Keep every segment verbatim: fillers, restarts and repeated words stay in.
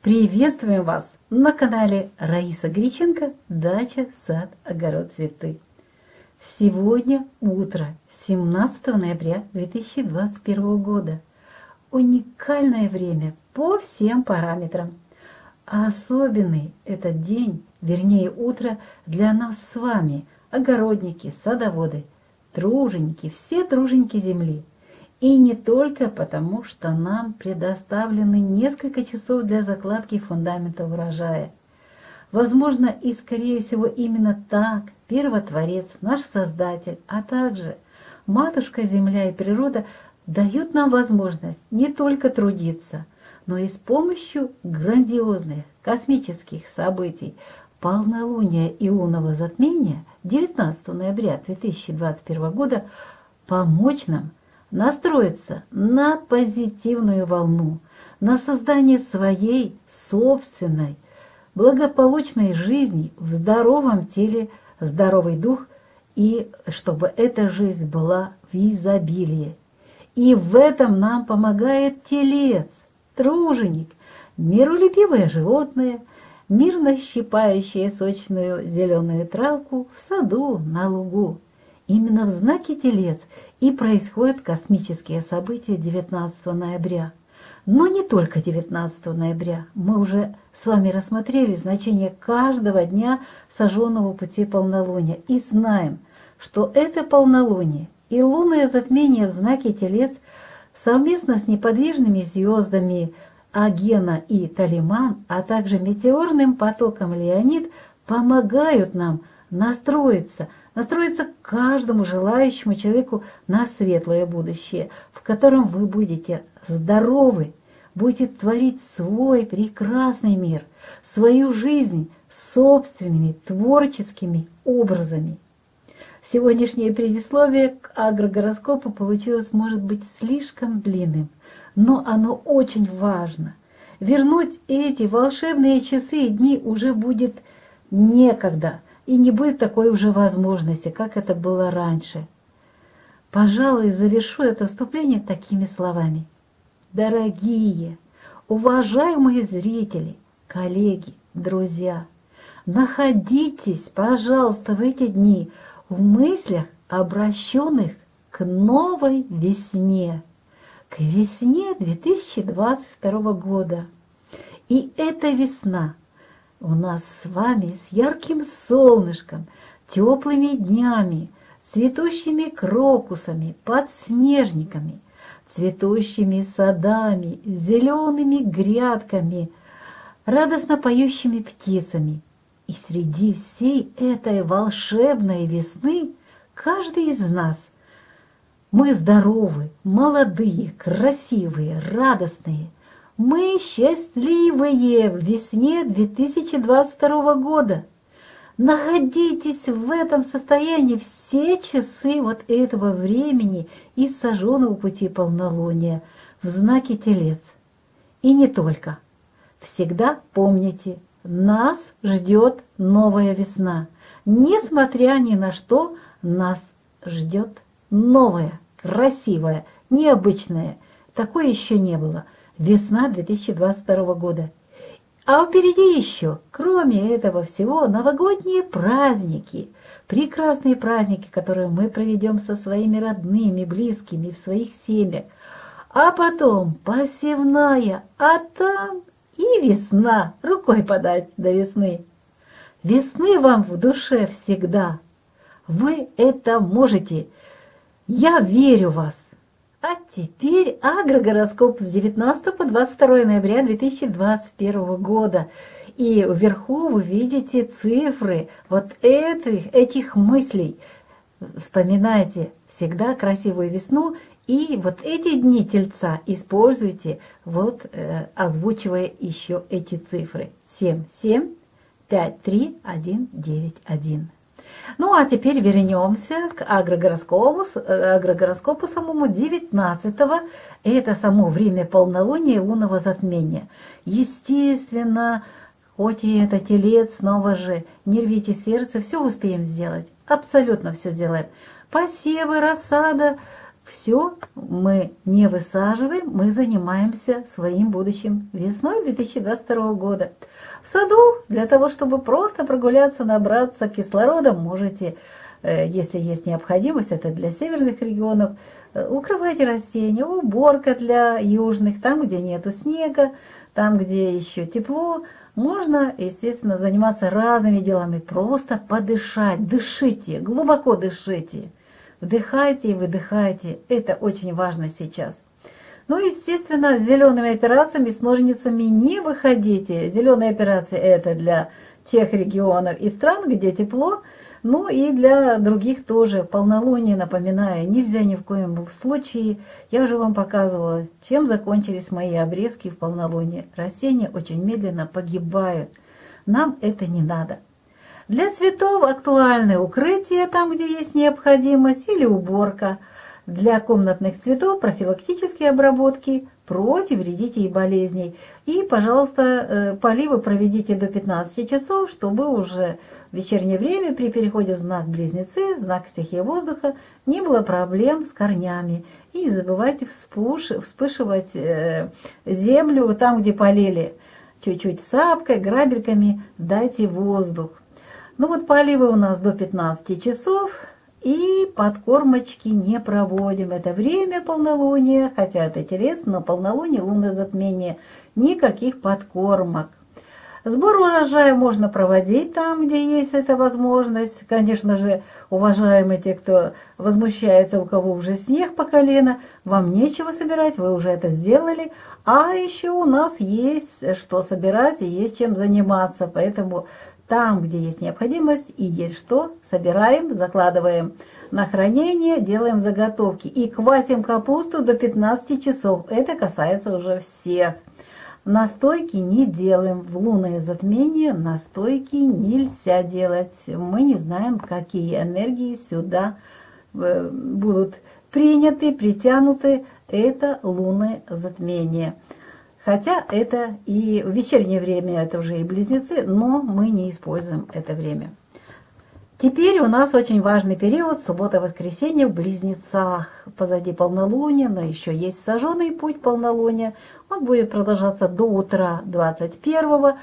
Приветствуем вас на канале Раиса Горяченко, дача, сад, огород, цветы. Сегодня утро, семнадцатого ноября две тысячи двадцать первого года. Уникальное время по всем параметрам. А особенный этот день, вернее утро, для нас с вами, огородники, садоводы, труженики, все труженики земли. И не только потому, что нам предоставлены несколько часов для закладки фундамента урожая. Возможно, и скорее всего именно так Первотворец, наш Создатель, а также Матушка Земля и природа дают нам возможность не только трудиться, но и с помощью грандиозных космических событий полнолуния и лунного затмения девятнадцатого ноября две тысячи двадцать первого года помочь нам настроиться на позитивную волну, на создание своей собственной благополучной жизни в здоровом теле, здоровый дух, и чтобы эта жизнь была в изобилии. И в этом нам помогает телец, труженик, миролюбивое животное, мирно щипающее сочную зеленую травку в саду, на лугу. Именно в знаке Телец и происходят космические события девятнадцатого ноября. Но не только девятнадцатого ноября. Мы уже с вами рассмотрели значение каждого дня сожженного пути полнолуния. И знаем, что это полнолуние и лунное затмение в знаке Телец совместно с неподвижными звездами Агена и Талиман, а также метеорным потоком Леонид помогают нам настроиться, настроиться каждому желающему человеку на светлое будущее, в котором вы будете здоровы, будете творить свой прекрасный мир, свою жизнь собственными творческими образами. Сегодняшнее предисловие к агрогороскопу получилось, может быть, слишком длинным, но оно очень важно. Вернуть эти волшебные часы и дни уже будет некогда. И не будет такой уже возможности, как это было раньше. Пожалуй, завершу это вступление такими словами. Дорогие, уважаемые зрители, коллеги, друзья, находитесь, пожалуйста, в эти дни в мыслях, обращенных к новой весне, к весне две тысячи двадцать второго года. И эта весна у нас с вами с ярким солнышком, теплыми днями, цветущими крокусами, подснежниками, цветущими садами, зелеными грядками, радостно поющими птицами. И среди всей этой волшебной весны каждый из нас, мы здоровы, молодые, красивые, радостные, мы счастливые в весне две тысячи двадцать второго года. Находитесь в этом состоянии все часы вот этого времени и сожженного пути полнолуния в знаке Телец. И не только. Всегда помните, нас ждет новая весна. Несмотря ни на что, нас ждет новая, красивая, необычная. Такое еще не было. Весна две тысячи двадцать второго года. А впереди еще, кроме этого всего, новогодние праздники. Прекрасные праздники, которые мы проведем со своими родными, близкими, в своих семьях. А потом посевная, а там и весна. Рукой подать до весны. Весны вам в душе всегда. Вы это можете. Я верю в вас. А теперь агрогороскоп с девятнадцатого по двадцать второе ноября две тысячи двадцать первого года. И вверху вы видите цифры вот этих, этих мыслей. Вспоминайте всегда красивую весну. И вот эти дни Тельца используйте, вот, э, озвучивая еще эти цифры. семь, семь, пять, три, один, девять, один. Ну а теперь вернемся к агрогороскопу, агрогороскопу самому девятнадцатого. Это само время полнолуния и лунного затмения. Естественно, хоть и это Телец, снова же не рвите сердце, все успеем сделать, абсолютно все сделаем. Посевы, рассада, все мы не высаживаем, мы занимаемся своим будущим весной две тысячи двадцать второго года. В саду для того, чтобы просто прогуляться, набраться кислорода, можете, если есть необходимость, это для северных регионов, укрывайте растения, уборка для южных, там, где нету снега, там, где еще тепло. Можно, естественно, заниматься разными делами, просто подышать, дышите, глубоко дышите, вдыхайте и выдыхайте, это очень важно сейчас. Ну, естественно, с зелеными операциями, с ножницами не выходите. Зеленые операции это для тех регионов и стран, где тепло, ну и для других тоже. Полнолуние, напоминаю, нельзя ни в коем случае. Я уже вам показывала, чем закончились мои обрезки в полнолуние. Растения очень медленно погибают. Нам это не надо. Для цветов актуальны укрытие там, где есть необходимость, или уборка. Для комнатных цветов профилактические обработки против вредителей и болезней. И, пожалуйста, поливы проведите до пятнадцати часов, чтобы уже в вечернее время при переходе в знак Близнецы, знак стихии воздуха, не было проблем с корнями. И не забывайте вспуш... вспышивать землю там, где полили. Чуть-чуть сапкой, грабельками дайте воздух. Ну вот поливы у нас до пятнадцати часов. И подкормочки не проводим. Это время полнолуния, хотя это телец, но полнолуние, лунное затмение, никаких подкормок. Сбор урожая можно проводить там, где есть эта возможность. Конечно же, уважаемые те, кто возмущается, у кого уже снег по колено, вам нечего собирать, вы уже это сделали. А еще у нас есть что собирать и есть чем заниматься, поэтому... Там, где есть необходимость и есть что, собираем, закладываем на хранение, делаем заготовки. И квасим капусту до пятнадцати часов. Это касается уже всех. Настойки не делаем. В лунное затмение настойки нельзя делать. Мы не знаем, какие энергии сюда будут приняты, притянуты. Это лунное затмение. Хотя это и в вечернее время, это уже и близнецы, но мы не используем это время. Теперь у нас очень важный период, суббота-воскресенье в близнецах. Позади полнолуния, но еще есть сожженный путь полнолуния. Он будет продолжаться до утра двадцать первого.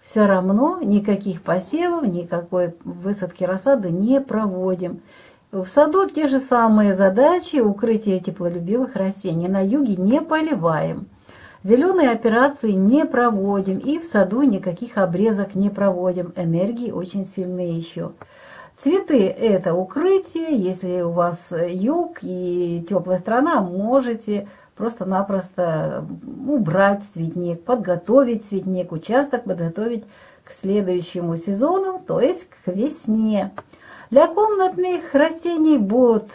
Все равно никаких посевов, никакой высадки рассады не проводим. В саду те же самые задачи, укрытие теплолюбивых растений. На юге не поливаем. Зеленые операции не проводим и в саду никаких обрезок не проводим. Энергии очень сильные еще. Цветы это укрытие. Если у вас юг и теплая страна, можете просто-напросто убрать цветник, подготовить цветник, участок подготовить к следующему сезону, то есть к весне. Для комнатных растений бот.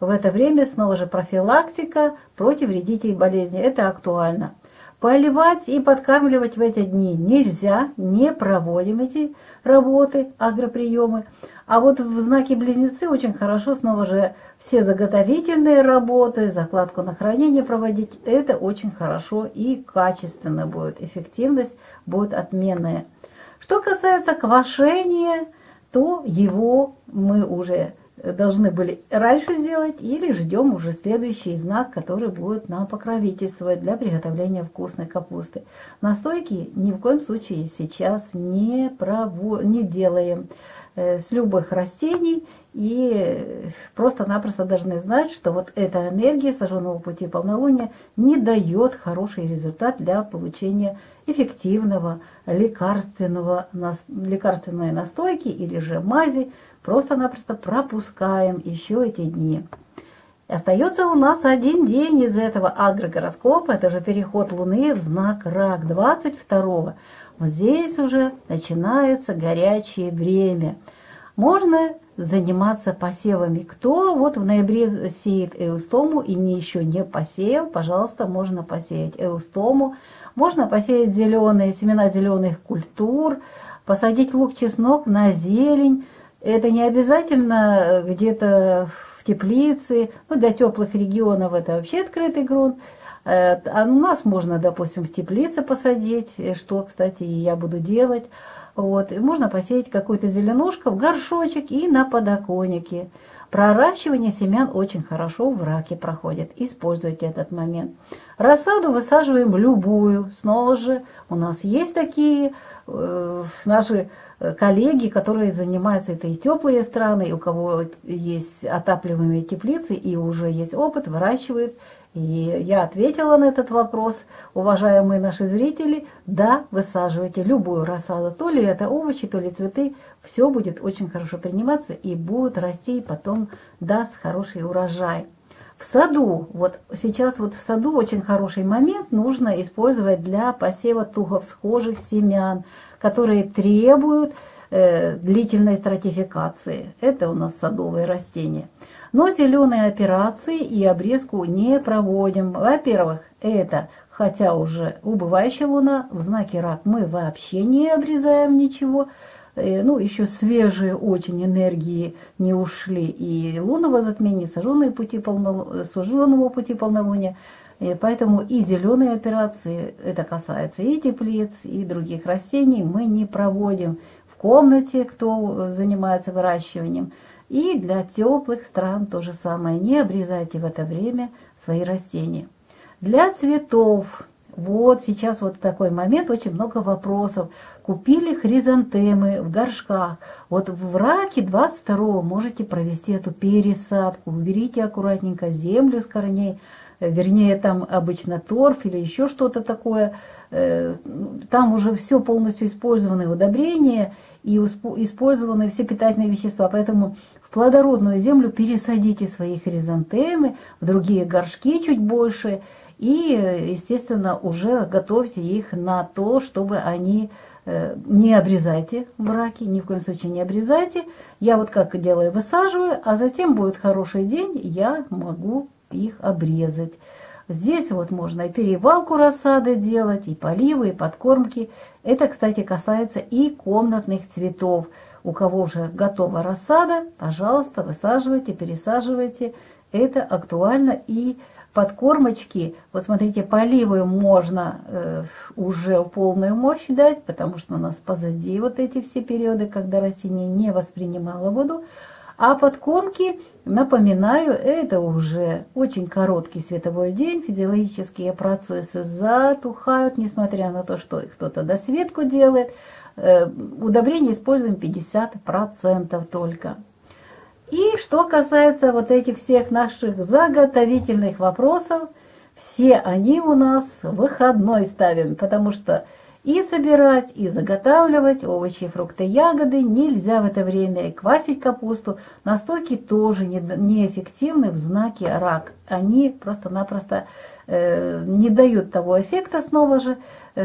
В это время снова же профилактика против вредителей и болезней. Это актуально. Поливать и подкармливать в эти дни нельзя, не проводим эти работы, агроприемы. А вот в знаке Близнецы очень хорошо снова же все заготовительные работы, закладку на хранение проводить. Это очень хорошо и качественно будет. Эффективность будет отменная. Что касается квашения, то его мы уже должны были раньше сделать или ждем уже следующий знак, который будет нам покровительствовать для приготовления вкусной капусты. Настойки ни в коем случае сейчас не, прово... не делаем с любых растений и просто-напросто должны знать, что вот эта энергия сожженного пути полнолуния не дает хороший результат для получения эффективного лекарственного, лекарственной настойки или же мази. Просто-напросто пропускаем еще эти дни. Остается у нас один день из этого агрогороскопа. Это же переход Луны в знак Рак двадцать второго. Вот здесь уже начинается горячее время. Можно заниматься посевами. Кто вот в ноябре сеет эустому и не, еще не посеял, пожалуйста, можно посеять эустому. Можно посеять зеленые, семена зеленых культур, посадить лук-чеснок на зелень. Это не обязательно где-то в теплице, ну, для теплых регионов это вообще открытый грунт. А у нас можно, допустим, в теплице посадить, что, кстати, я буду делать. Вот. Можно посеять какую-то зеленушку в горшочек и на подоконнике. Проращивание семян очень хорошо в раке проходит. Используйте этот момент. Рассаду высаживаем любую. Снова же у нас есть такие э, наши коллеги, которые занимаются, это и теплые страны, и у кого есть отапливаемые теплицы, и уже есть опыт, выращивают. И я ответила на этот вопрос, уважаемые наши зрители, да, высаживайте любую рассаду, то ли это овощи, то ли цветы, все будет очень хорошо приниматься и будут расти, и потом даст хороший урожай. В саду, вот сейчас вот в саду очень хороший момент нужно использовать для посева туговсхожих семян, которые требуют э, длительной стратификации, это у нас садовые растения. Но зеленые операции и обрезку не проводим. Во-первых, это, хотя уже убывающая луна, в знаке рак мы вообще не обрезаем ничего. Ну, еще свежие очень энергии не ушли. И лунного затмения, суженные пути полнолуния, суженного пути полнолуния. Поэтому и зеленые операции, это касается и теплиц, и других растений, мы не проводим в комнате, кто занимается выращиванием. И для теплых стран то же самое. Не обрезайте в это время свои растения. Для цветов. Вот сейчас вот такой момент. Очень много вопросов. Купили хризантемы в горшках. Вот в раке двадцать второго можете провести эту пересадку. Уберите аккуратненько землю с корней. Вернее, там обычно торф или еще что-то такое. Там уже все полностью использованы удобрения и использованы все питательные вещества. Поэтому плодородную землю пересадите свои хризантемы в другие горшки чуть больше и, естественно, уже готовьте их на то, чтобы они не обрезайте в раке, ни в коем случае не обрезайте. Я вот как делаю, высаживаю, а затем будет хороший день, я могу их обрезать. Здесь вот можно и перевалку рассады делать, и поливы, и подкормки. Это, кстати, касается и комнатных цветов. У кого уже готова рассада, пожалуйста, высаживайте, пересаживайте. Это актуально. И подкормочки, вот смотрите, поливы можно э, уже полную мощь дать, потому что у нас позади вот эти все периоды, когда растение не воспринимало воду. А подкормки, напоминаю, это уже очень короткий световой день, физиологические процессы затухают, несмотря на то, что кто-то досветку делает. Удобрения используем пятьдесят процентов только. И что касается вот этих всех наших заготовительных вопросов, все они у нас выходной ставим, потому что и собирать, и заготавливать овощи, фрукты, ягоды нельзя в это время, и квасить капусту. Настойки тоже неэффективны в знаке рак. Они просто-напросто не дают того эффекта, снова же,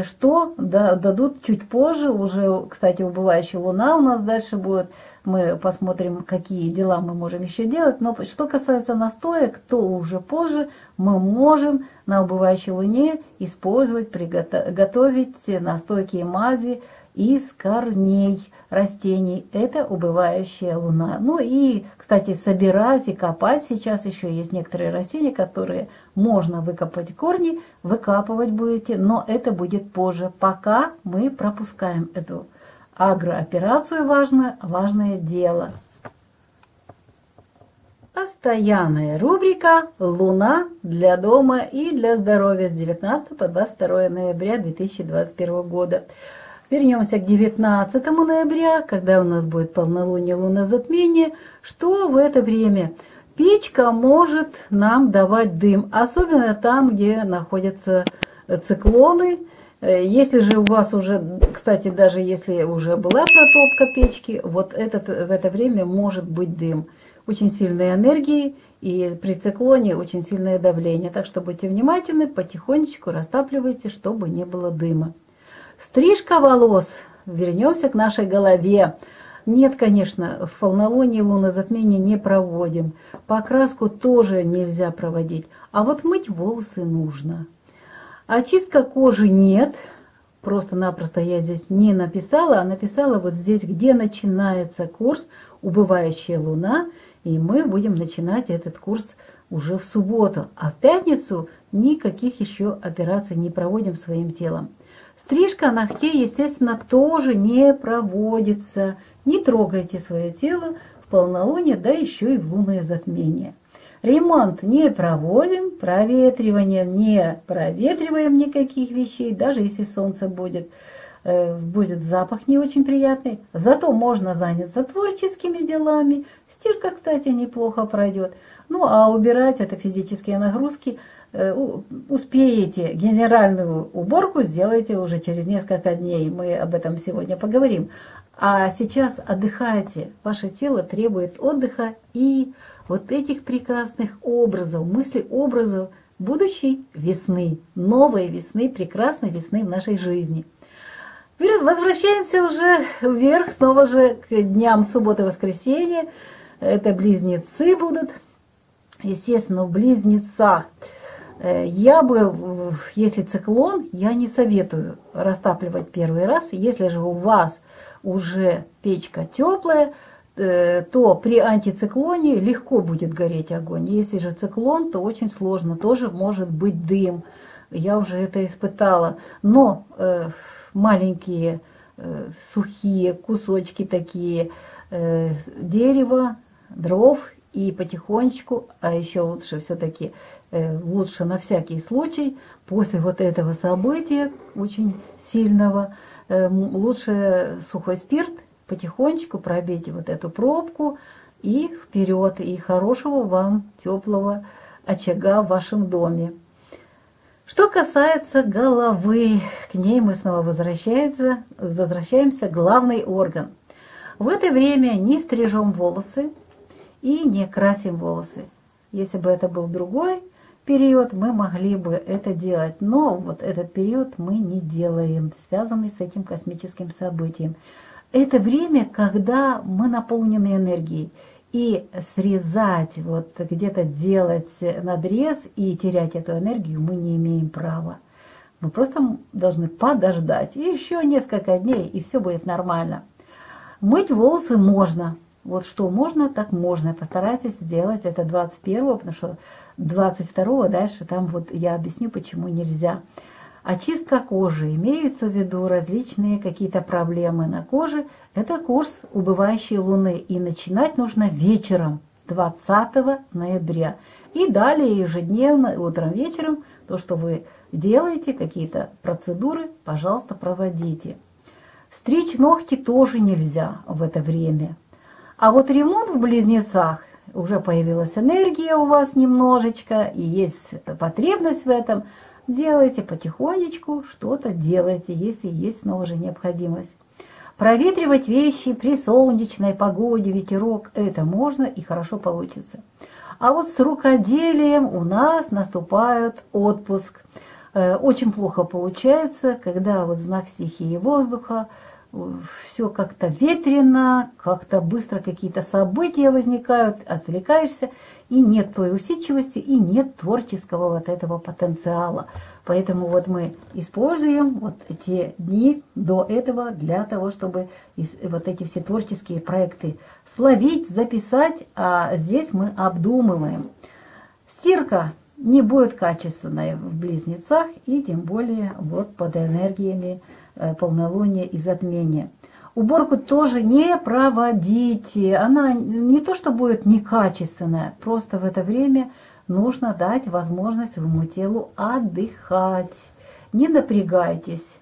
что дадут чуть позже. Уже, кстати, убывающая луна у нас дальше будет. Мы посмотрим, какие дела мы можем еще делать. Но что касается настоек, то уже позже мы можем на убывающей луне использовать, приготовить настойки и мази из корней растений. Это убывающая луна. Ну и, кстати, собирать и копать. Сейчас еще есть некоторые растения, которые можно выкопать корни. Выкапывать будете, но это будет позже. Пока мы пропускаем эту агрооперацию важную, важное дело. Постоянная рубрика «Луна для дома и для здоровья» с девятнадцатого по двадцать второе ноября две тысячи двадцать первого года. Вернемся к девятнадцатому ноября, когда у нас будет полнолуние, лунозатмение. Что в это время? Печка может нам давать дым, особенно там, где находятся циклоны. Если же у вас уже, кстати, даже если уже была протопка печки, вот этот, в это время может быть дым. Очень сильные энергии и при циклоне очень сильное давление. Так что будьте внимательны, потихонечку растапливайте, чтобы не было дыма. Стрижка волос. Вернемся к нашей голове. Нет, конечно, в полнолуние лунозатмение не проводим. Покраску тоже нельзя проводить. А вот мыть волосы нужно. Очистка кожи нет, просто-напросто я здесь не написала, а написала вот здесь, где начинается курс «Убывающая луна», и мы будем начинать этот курс уже в субботу, а в пятницу никаких еще операций не проводим своим телом. Стрижка ногтей, естественно, тоже не проводится, не трогайте свое тело. полнолуние, да еще и в лунное затмение. Ремонт не проводим, проветривание не проветриваем никаких вещей, даже если солнце будет, будет запах не очень приятный. Зато можно заняться творческими делами, стирка, кстати, неплохо пройдет. Ну а убирать — это физические нагрузки. Успеете генеральную уборку, сделайте уже через несколько дней, мы об этом сегодня поговорим. А сейчас отдыхайте, ваше тело требует отдыха и вот этих прекрасных образов, мыслей, образов будущей весны, новой весны, прекрасной весны в нашей жизни. Возвращаемся уже вверх, снова же к дням субботы-воскресенья. Это близнецы будут, естественно, в близнецах. Я бы, если циклон, я не советую растапливать первый раз. Если же у вас уже печка теплая, то при антициклоне легко будет гореть огонь. Если же циклон, то очень сложно, тоже может быть дым. Я уже это испытала. Но маленькие сухие кусочки такие дерева, дров, и потихонечку, а еще лучше все-таки, лучше на всякий случай, после вот этого события очень сильного, лучше сухой спирт, потихонечку пробейте вот эту пробку и вперед, и хорошего вам теплого очага в вашем доме. Что касается головы, к ней мы снова возвращаемся, возвращаемся главный орган. В это время не стрижем волосы и не красим волосы. Если бы это был другой период, мы могли бы это делать, но вот этот период мы не делаем, связанный с этим космическим событием. Это время, когда мы наполнены энергией, и срезать, вот где-то делать надрез и терять эту энергию мы не имеем права. Мы просто должны подождать, и еще несколько дней, и все будет нормально. Мыть волосы можно. Вот что можно, так можно. Постарайтесь сделать это двадцать первого, потому что двадцать второго дальше там вот я объясню, почему нельзя. Очистка кожи. Имеются в виду различные какие-то проблемы на коже. Это курс убывающей луны. И начинать нужно вечером двадцатого ноября. И далее ежедневно, утром, вечером, то, что вы делаете, какие-то процедуры, пожалуйста, проводите. Стричь ногти тоже нельзя в это время. А вот ремонт в близнецах, уже появилась энергия у вас немножечко, и есть потребность в этом, делайте потихонечку, что-то делайте, если есть снова же необходимость. Проветривать вещи при солнечной погоде, ветерок, это можно и хорошо получится. А вот с рукоделием у нас наступает отпуск. Очень плохо получается, когда вот знак стихии воздуха, все как-то ветрено, как-то быстро какие-то события возникают, отвлекаешься, и нет той усидчивости, и нет творческого вот этого потенциала. Поэтому вот мы используем вот эти дни до этого для того, чтобы вот эти все творческие проекты словить, записать, а здесь мы обдумываем. Стирка не будет качественной в близнецах, и тем более вот под энергиями полнолуния и затмения. Уборку тоже не проводите. Она не то что будет некачественная, просто в это время нужно дать возможность своему телу отдыхать. Не напрягайтесь.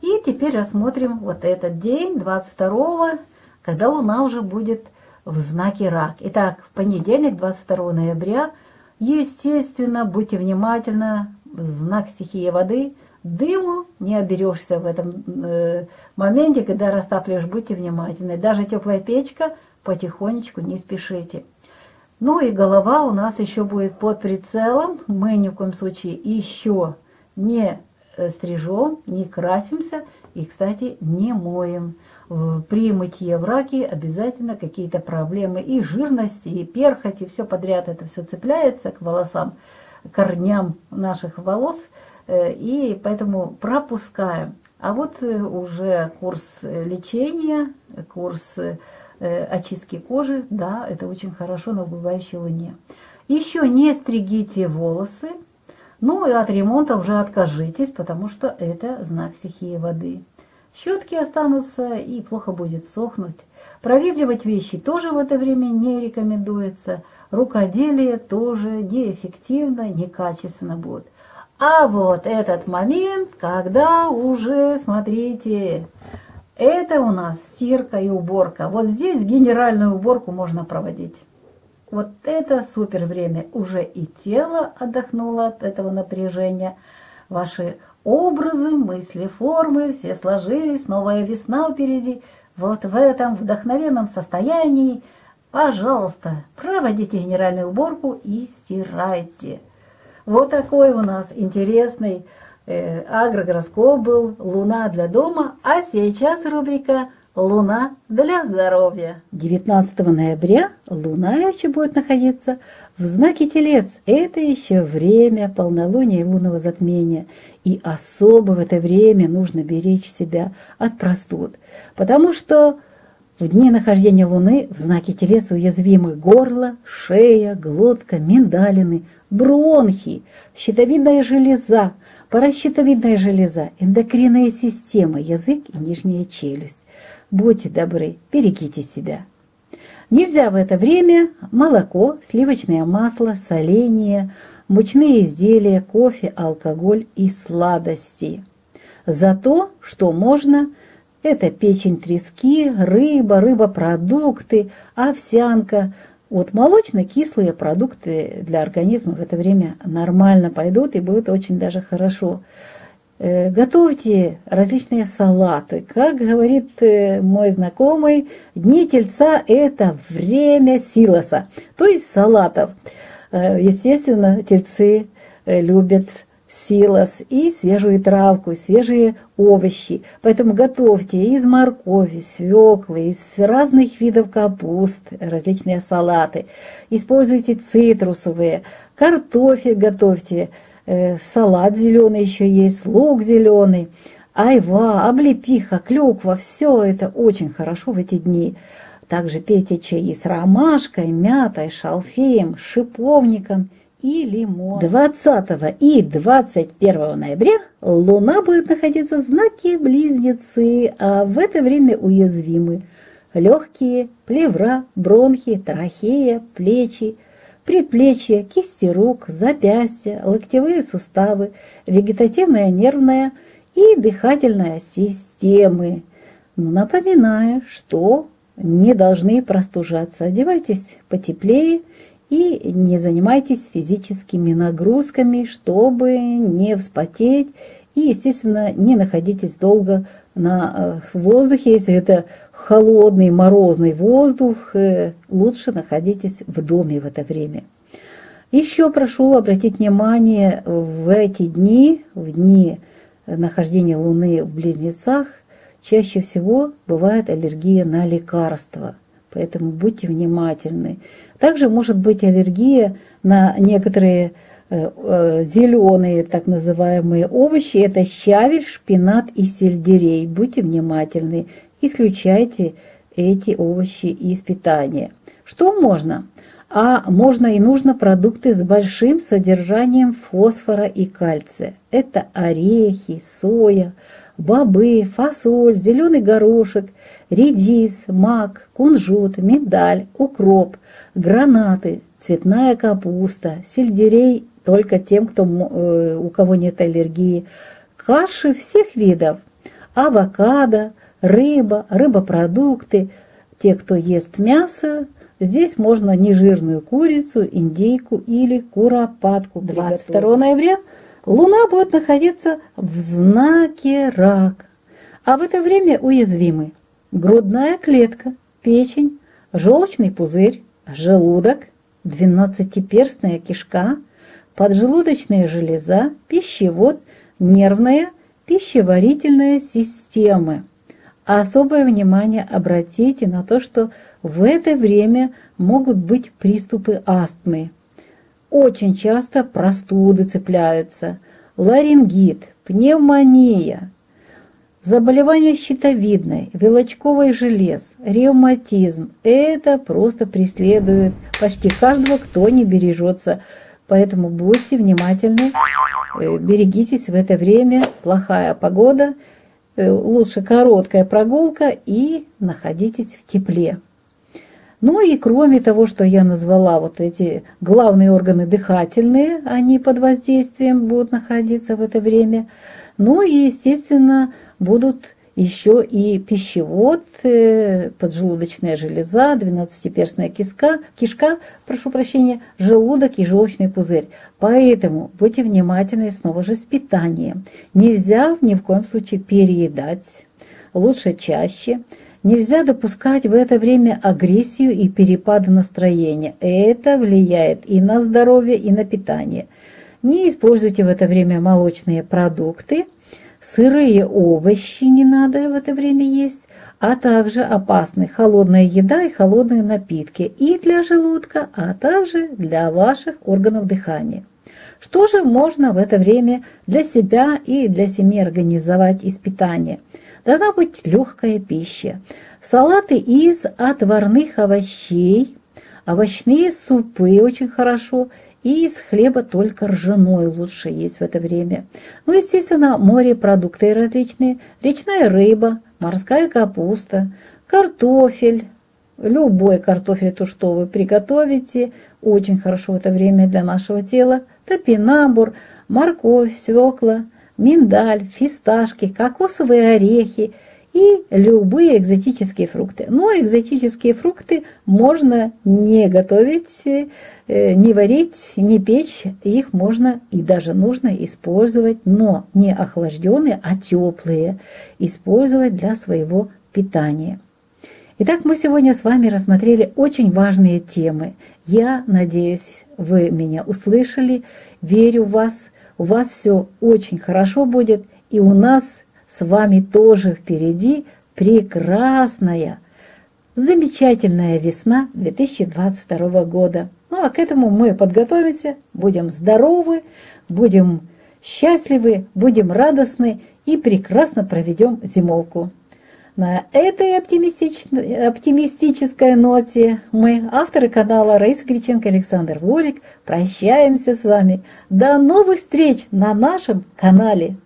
И теперь рассмотрим вот этот день, двадцать второго, когда Луна уже будет в знаке Рак. Итак, в понедельник, двадцать второго ноября, естественно, будьте внимательны, знак стихии воды. Дыму не оберешься в этом э, моменте, когда растапливаешь, будьте внимательны. Даже теплая печка, потихонечку, не спешите. Ну и голова у нас еще будет под прицелом. Мы ни в коем случае еще не стрижем, не красимся и, кстати, не моем. При мытье в раке обязательно какие-то проблемы и жирности, и перхоть, и все подряд. Это все цепляется к волосам, корням наших волос. И поэтому пропускаем. А вот уже курс лечения, курс очистки кожи, да, это очень хорошо на убывающей луне. Еще не стригите волосы, ну и от ремонта уже откажитесь, потому что это знак стихии воды. Щетки останутся и плохо будет сохнуть. Проветривать вещи тоже в это время не рекомендуется. Рукоделие тоже неэффективно, некачественно будет. А вот этот момент, когда уже, смотрите, это у нас стирка и уборка. Вот здесь генеральную уборку можно проводить. Вот это супер время. Уже и тело отдохнуло от этого напряжения. Ваши образы, мысли, формы, все сложились, новая весна впереди. Вот в этом вдохновенном состоянии, пожалуйста, проводите генеральную уборку и стирайте. Вот такой у нас интересный э, агрогороскоп был «Луна для дома», а сейчас рубрика «Луна для здоровья». девятнадцатого ноября Луна еще будет находиться в знаке Телец. Это еще время полнолуния и лунного затмения. И особо в это время нужно беречь себя от простуд, потому что в дни нахождения Луны в знаке Телец уязвимы горло, шея, глотка, миндалины, бронхи, щитовидная железа, паращитовидная железа, эндокринная система, язык и нижняя челюсть. Будьте добры, берегите себя. Нельзя в это время молоко, сливочное масло, соленья, мучные изделия, кофе, алкоголь и сладости. Зато, что можно, это печень трески, рыба, рыбопродукты, овсянка. Вот молочно-кислые продукты для организма в это время нормально пойдут и будет очень даже хорошо. Готовьте различные салаты. Как говорит мой знакомый, дни Тельца – это время силоса, то есть салатов. Естественно, тельцы любят силос и свежую травку, и свежие овощи. Поэтому готовьте из моркови, свеклы, из разных видов капуст, различные салаты. Используйте цитрусовые, картофель готовьте, салат зеленый еще есть, лук зеленый, айва, облепиха, клюква. Все это очень хорошо в эти дни. Также пейте чаи с ромашкой, мятой, шалфеем, шиповником и лимон. двадцатого и двадцать первого ноября Луна будет находиться в знаке Близнецы, а в это время уязвимы легкие, плевра, бронхи, трахея, плечи, предплечья, кисти рук, запястья, локтевые суставы, вегетативная, нервная и дыхательная системы. Напоминаю, что не должны простужаться. Одевайтесь потеплее и не занимайтесь физическими нагрузками, чтобы не вспотеть. И, естественно, не находитесь долго на воздухе. Если это холодный, морозный воздух, лучше находитесь в доме в это время. Еще прошу обратить внимание, в эти дни, в дни нахождения Луны в Близнецах, чаще всего бывает аллергия на лекарства. Поэтому будьте внимательны. Также может быть аллергия на некоторые зеленые, так называемые овощи, это щавель, шпинат и сельдерей. Будьте внимательны, исключайте эти овощи из питания. Что можно? А можно и нужно продукты с большим содержанием фосфора и кальция. Это орехи, соя, бобы, фасоль, зеленый горошек, редис, мак, кунжут, миндаль, укроп, гранаты, цветная капуста, сельдерей только тем, кто, у кого нет аллергии, каши всех видов, авокадо, рыба, рыбопродукты. Те, кто ест мясо, здесь можно нежирную курицу, индейку или куропатку. двадцать второго ноября Луна будет находиться в знаке Рак, а в это время уязвимы грудная клетка, печень, желчный пузырь, желудок, двенадцатиперстная кишка, поджелудочная железа, пищевод, нервная, пищеварительная системы. Особое внимание обратите на то, что в это время могут быть приступы астмы. Очень часто простуды цепляются, ларингит, пневмония, заболевания щитовидной, волочковой желез, ревматизм. Это просто преследует почти каждого, кто не бережется. Поэтому будьте внимательны, берегитесь в это время. Плохая погода лучше короткая прогулка и находитесь в тепле. Ну и кроме того, что я назвала вот эти главные органы дыхательные, они под воздействием будут находиться в это время. Ну и, естественно, будут еще и пищевод, поджелудочная железа, двенадцатиперстная кишка, кишка, прошу прощения, желудок и желчный пузырь. Поэтому будьте внимательны снова же с питанием. Нельзя ни в коем случае переедать, лучше чаще. Нельзя допускать в это время агрессию и перепады настроения. Это влияет и на здоровье, и на питание. Не используйте в это время молочные продукты, сырые овощи не надо в это время есть, а также опасны холодная еда и холодные напитки и для желудка, а также для ваших органов дыхания. Что же можно в это время для себя и для семьи организовать из питания? Должна быть легкая пища. Салаты из отварных овощей, овощные супы очень хорошо, и из хлеба только ржаной лучше есть в это время. Ну, естественно, морепродукты различные, речная рыба, морская капуста, картофель. Любой картофель, то, что вы приготовите, очень хорошо в это время для нашего тела. Топинамбур, морковь, свекла, миндаль, фисташки, кокосовые орехи и любые экзотические фрукты. Но экзотические фрукты можно не готовить, не варить, не печь. Их можно и даже нужно использовать, но не охлажденные, а теплые. Использовать для своего питания. Итак, мы сегодня с вами рассмотрели очень важные темы. Я надеюсь, вы меня услышали, верю в вас, у вас все очень хорошо будет, и у нас с вами тоже впереди прекрасная, замечательная весна две тысячи двадцать второго года. Ну а к этому мы подготовимся, будем здоровы, будем счастливы, будем радостны и прекрасно проведем зимовку. На этой оптимистической ноте мы, авторы канала Раиса Горяченко и Александр Волик, прощаемся с вами. До новых встреч на нашем канале!